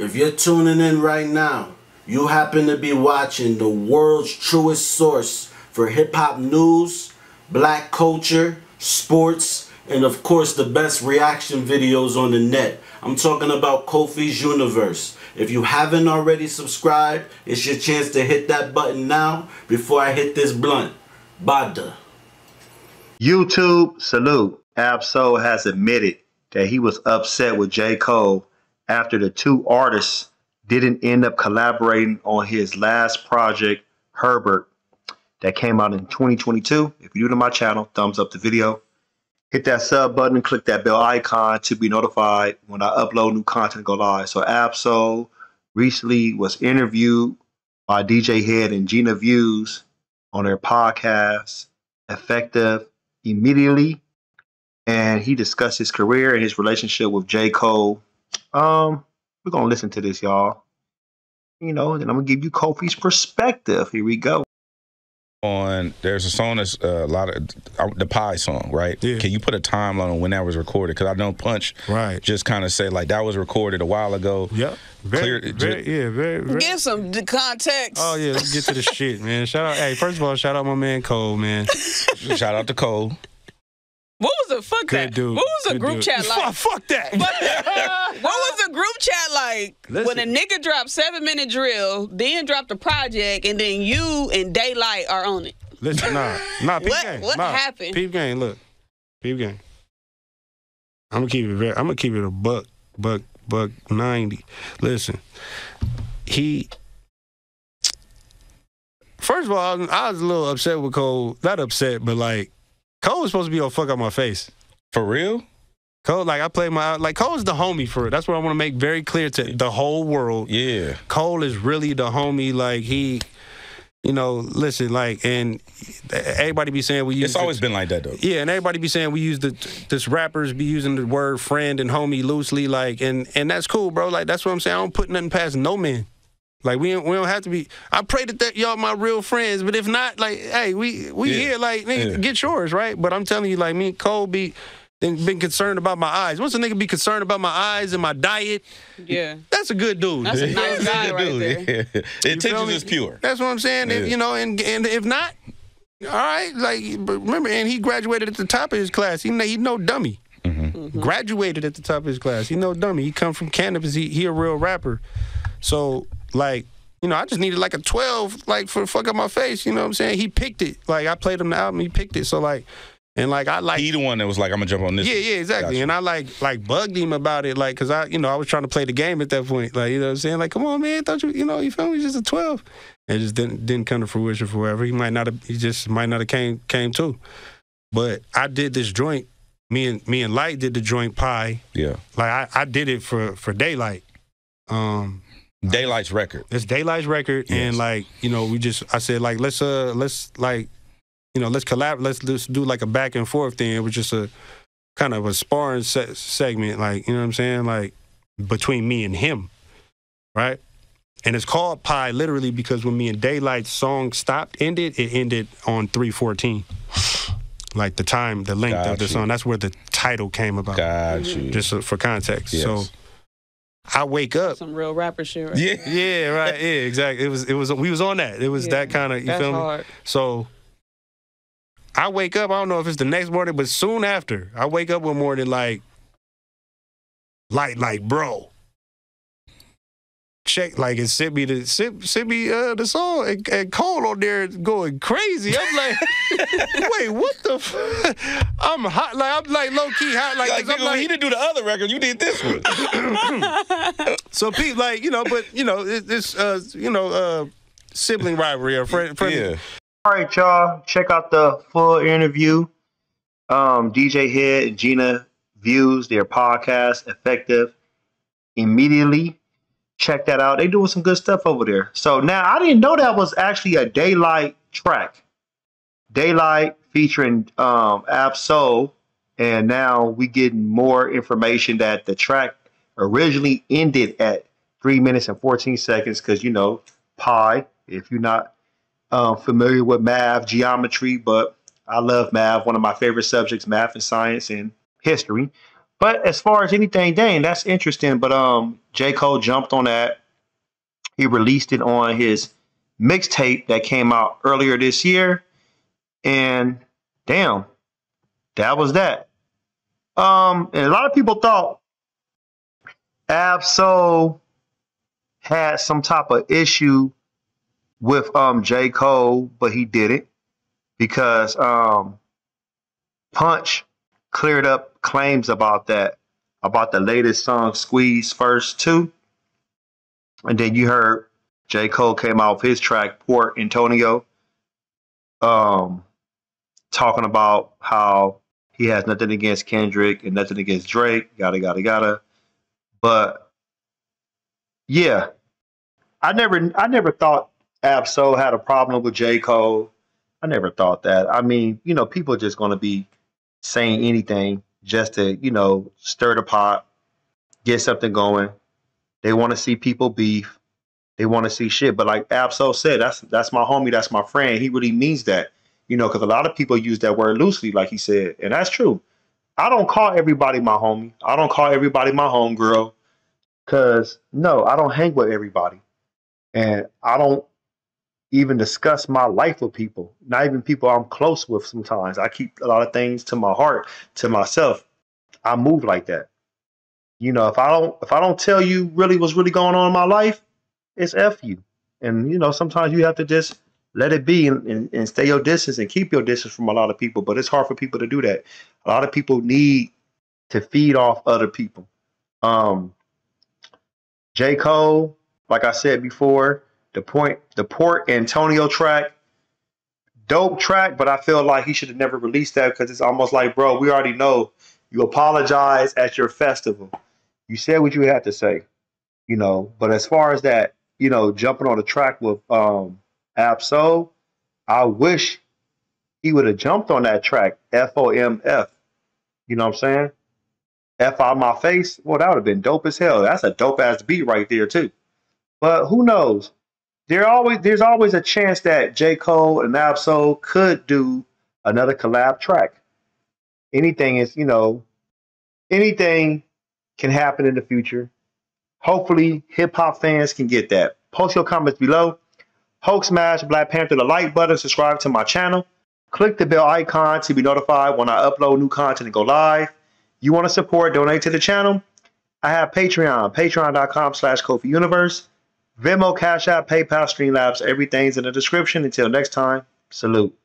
If you're tuning in right now, you happen to be watching the world's truest source for hip-hop news, black culture, sports, and of course the best reaction videos on the net. I'm talking about Kofi's Universe. If you haven't already subscribed, it's your chance to hit that button now before I hit this blunt. Bada. YouTube, salute. Ab-Soul has admitted that he was upset with J. Cole after the two artists didn't end up collaborating on his last project, Herbert, that came out in 2022. If you're new to my channel, thumbs up the video. Hit that sub button and click that bell icon to be notified when I upload new content go live. So Ab-Soul recently was interviewed by DJ Head and Gina Views on their podcast, Effective Immediately. And he discussed his career and his relationship with J. Cole. We're going to listen to this, y'all. You know, and I'm going to give you Kofi's perspective. Here we go. On there's a song that's a lot of the Pie song, right? Yeah. Can you put a timeline on when that was recorded? Because I know Punch just kind of say like that was recorded a while ago. Yep. Very, very. Give some context. Oh yeah, let's get to the shit, man. Shout out, hey, first of all, shout out my man Cole, man. Shout out to Cole. What was the fuck that? Dude. What was the group chat like? Fuck that. What was the group chat like when a nigga dropped 7-minute drill, then dropped the project, and then you and Daylight are on it? Listen, nah, peep game. What happened? Peep game, look, peep game. I'm gonna keep it very. I'm gonna keep it a buck 90. Listen, he. First of all, I was a little upset with Cole. Not upset, but like. Cole was supposed to be on fuck out my face. For real? Cole, like I played my like Cole's the homie for it. That's what I want to make very clear to the whole world. Yeah. Cole is really the homie. Like he, you know, listen, like and everybody be saying we use. It's always been like that though. Yeah, and everybody be saying we use this rappers be using the word friend and homie loosely, like and that's cool, bro. Like that's what I'm saying. I don't put nothing past no man. Like we don't have to be. I pray that y'all my real friends, but if not, like, hey, we here, like, nigga, get yours, right? But I'm telling you, like, me and Cole been concerned about my eyes. Once a nigga be concerned about my eyes and my diet, yeah, that's a good dude. That's a nice guy right there. Yeah. Intentions is pure. That's what I'm saying. Yeah. If, you know, and if not, all right, like, remember, and he graduated at the top of his class. He no dummy. Mm-hmm. Graduated at the top of his class. He no dummy. He come from cannabis. He a real rapper. So. Like, you know, I just needed like a 12, like for the fuck up my face. You know what I'm saying? He picked it. Like I played him the album, he picked it. So like, and like I like. He the one that was like, I'm gonna jump on this. Yeah, exactly. Gotcha. And I like bugged him about it, like, cause I, you know, I was trying to play the game at that point. Like, you know what I'm saying? Like, come on, man, thought you know, you feel me? Just a 12. And it just didn't come to fruition for whatever. He just might not have came to. But I did this joint. Me and Light did the joint Pie. Yeah. Like I did it for Daylight. Daylight's record. It's Daylight's record, yes. And like you know, I said like let's like you know let's collaborate. Let's do like a back and forth thing. It was just a kind of a sparring segment, like you know what I'm saying, like between me and him, right? And it's called Pie literally because when me and Daylight's song ended on 3:14, like the time, the length of the song. That's where the title came about. Got you. Just for context, yes. So. I wake up. Some real rapper shit, right? Yeah, now. Yeah, right. Yeah, exactly. It was. We was on that. It was that kind of. You feel me? Hard. So I wake up. I don't know if it's the next morning, but soon after, I wake up one morning like bro. Check like it sent me the song and Cole on there going crazy. I'm like, wait, what the? Fuck? I'm hot, like I'm like low key hot, like, I'm like he didn't do the other record, you did this one. So Pete, like you know, but you know this you know sibling rivalry or friend. Yeah. All right, y'all, check out the full interview. DJ Head and Gina Views their podcast Effective Immediately. Check that out. They doing some good stuff over there. So now I didn't know that was actually a Daylight track. Daylight featuring Ab-Soul. And now we getting more information that the track originally ended at 3 minutes and 14 seconds. Because, you know, Pi, if you're not familiar with math, geometry, but I love math. One of my favorite subjects, math and science and history. But as far as anything, dang, that's interesting. But J. Cole jumped on that. He released it on his mixtape that came out earlier this year. And damn, that was that. And a lot of people thought Ab-Soul had some type of issue with J. Cole, but he didn't, because Punch cleared up claims about that, about the latest song Squeeze First 2. And then you heard J. Cole came out with his track Port Antonio, talking about how he has nothing against Kendrick and nothing against Drake, yada yada yada. But yeah, I never thought Ab-Soul had a problem with J. Cole. I never thought that. I mean, you know, people are just going to be saying anything just to, you know, stir the pot, get something going. They want to see people beef. They want to see shit. But like Ab-Soul said, that's my homie, that's my friend. He really means that, you know, because a lot of people use that word loosely, like he said. And that's true. I don't call everybody my homie. I don't call everybody my homegirl, because, no, I don't hang with everybody. And I don't even discuss my life with people, not even people I'm close with sometimes. I keep a lot of things to my heart, to myself. I move like that. You know, if I don't tell you really what's really going on in my life, it's F you. And, you know, sometimes you have to just let it be and stay your distance and keep your distance from a lot of people. But it's hard for people to do that. A lot of people need to feed off other people. J. Cole, like I said before, the Port Antonio track, dope track, but I feel like he should have never released that, because it's almost like, bro, we already know you apologize at your festival. You said what you had to say, you know. But as far as that, you know, jumping on the track with Ab-Soul, I wish he would have jumped on that track, FOMF. You know what I'm saying? F out my face. Well, that would have been dope as hell. That's a dope ass beat right there too. But who knows? There's always a chance that J. Cole and Ab-Soul could do another collab track. Anything is, you know, anything can happen in the future. Hopefully, hip hop fans can get that. Post your comments below. Hulk smash Black Panther the like button. Subscribe to my channel. Click the bell icon to be notified when I upload new content and go live. You want to support? Donate to the channel. I have Patreon. Patreon.com/Kofi Universe. Venmo, Cash App, PayPal, Streamlabs, everything's in the description. Until next time, salute.